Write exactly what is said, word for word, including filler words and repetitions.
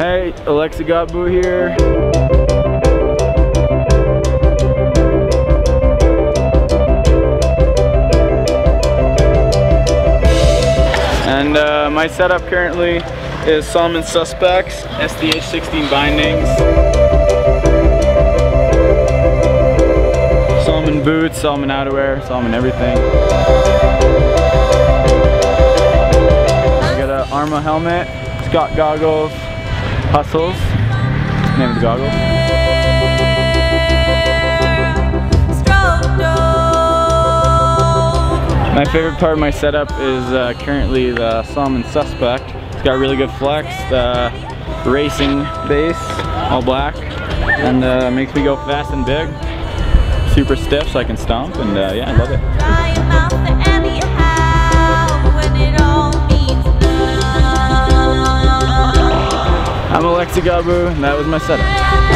Hey, Alexa Godbout here. And uh, my setup currently is Salmon Suspects S D H sixteen bindings, Salmon Boots, Salmon Outerwear, Salmon everything. I got an Arma helmet, it's got goggles, Hustles, name of the goggles. My favorite part of my setup is uh, currently the Salmon Suspect. It's got really good flex, the racing base, all black, and uh, makes me go fast and big. Super stiff so I can stomp, and uh, yeah, I love it. I'm Alexa Gabu, and that was my setup.